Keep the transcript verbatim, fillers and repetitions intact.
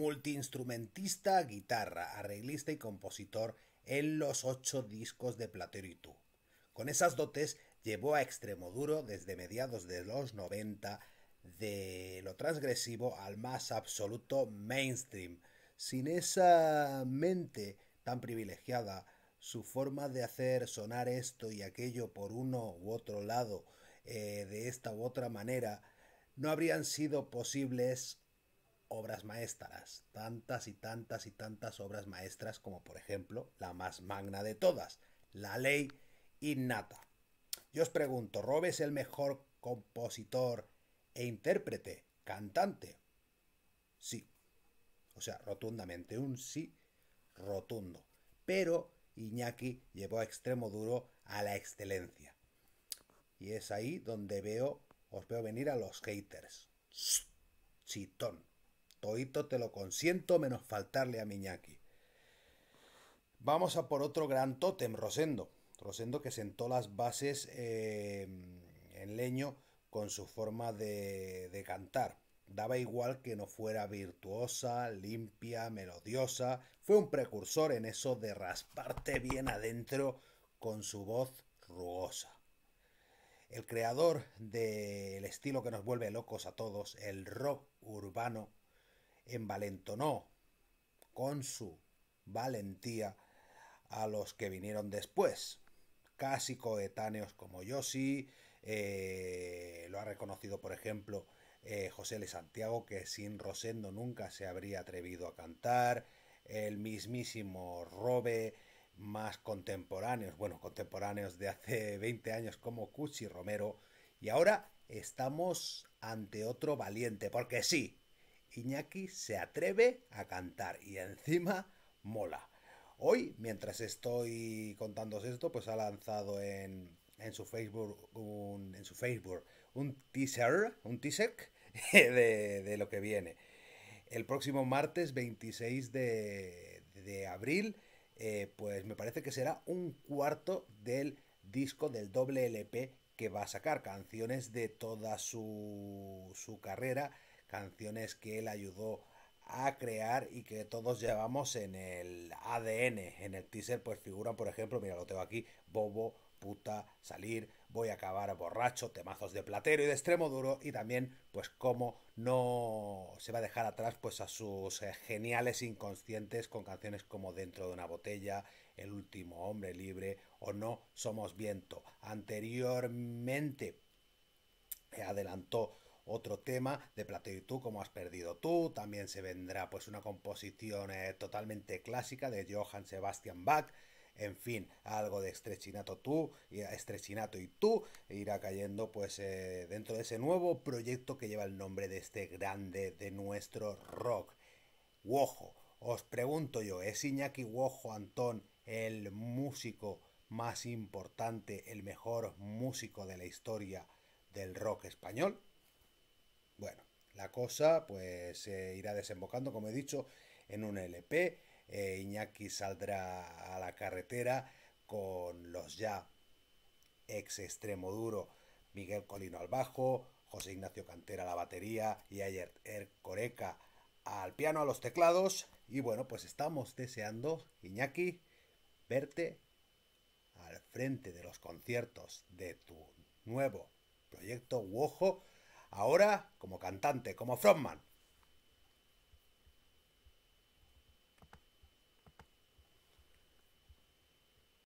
multiinstrumentista, guitarra, arreglista y compositor en los ocho discos de Platero y tú. Con esas dotes llevó a Extremoduro desde mediados de los noventa de lo transgresivo al más absoluto mainstream. Sin esa mente tan privilegiada, su forma de hacer sonar esto y aquello por uno u otro lado, eh, de esta u otra manera, no habrían sido posibles obras maestras, tantas y tantas y tantas obras maestras como por ejemplo la más magna de todas, La ley innata. Yo os pregunto, ¿Robe es el mejor compositor e intérprete, cantante? Sí. O sea, rotundamente, un sí rotundo. Pero Iñaki llevó a Extremoduro a la excelencia. Y es ahí donde veo, os veo venir a los haters. Chitón. Toito te lo consiento, menos faltarle a mi Iñaki. Vamos a por otro gran tótem, Rosendo. Rosendo que sentó las bases eh, en leño con su forma de, de cantar. Daba igual que no fuera virtuosa, limpia, melodiosa. Fue un precursor en eso de rasparte bien adentro con su voz rugosa. El creador del estilo que nos vuelve locos a todos, el rock urbano, envalentonó con su valentía a los que vinieron después. Casi coetáneos como Yoshi, eh, lo ha reconocido por ejemplo Eh, José L. Santiago, que sin Rosendo nunca se habría atrevido a cantar, el mismísimo Robe, más contemporáneos, bueno, contemporáneos de hace veinte años como Cuchi Romero, y ahora estamos ante otro valiente, porque sí, Iñaki se atreve a cantar y encima mola. Hoy, mientras estoy contándos esto, pues ha lanzado en, en su Facebook un, en su Facebook un teaser, un teaser de, de lo que viene. El próximo martes veintiséis de, de abril, eh, pues me parece que será un cuarto del disco, del doble L P que va a sacar, canciones de toda su, su carrera, canciones que él ayudó a crear y que todos llevamos en el A D N. En el teaser pues figuran, por ejemplo, mira, lo tengo aquí, Bobo, Puta, Salir, Voy a acabar borracho, temazos de Platero y de Extremoduro, y también pues como no se va a dejar atrás pues a sus eh, geniales inconscientes con canciones como Dentro de una botella, El último hombre libre o No somos viento. Anteriormente eh, adelantó otro tema de Platero y tú, Como has perdido tú. También se vendrá pues una composición eh, totalmente clásica de Johann Sebastian Bach. En fin, algo de Estrechinato tú, Estrechinato y tú, irá cayendo pues eh, dentro de ese nuevo proyecto que lleva el nombre de este grande de nuestro rock, Uoho. Os pregunto yo, ¿es Iñaki Uojo Antón el músico más importante, el mejor músico de la historia del rock español? Bueno, la cosa pues se eh, irá desembocando, como he dicho, en un L P. Eh, Iñaki saldrá a la carretera con los ya ex Extremoduro, Miguel Colino al bajo, José Ignacio Cantera a la batería y Ayer Koreka al piano, a los teclados. Y bueno, pues estamos deseando, Iñaki, verte al frente de los conciertos de tu nuevo proyecto Uoho, ahora como cantante, como frontman.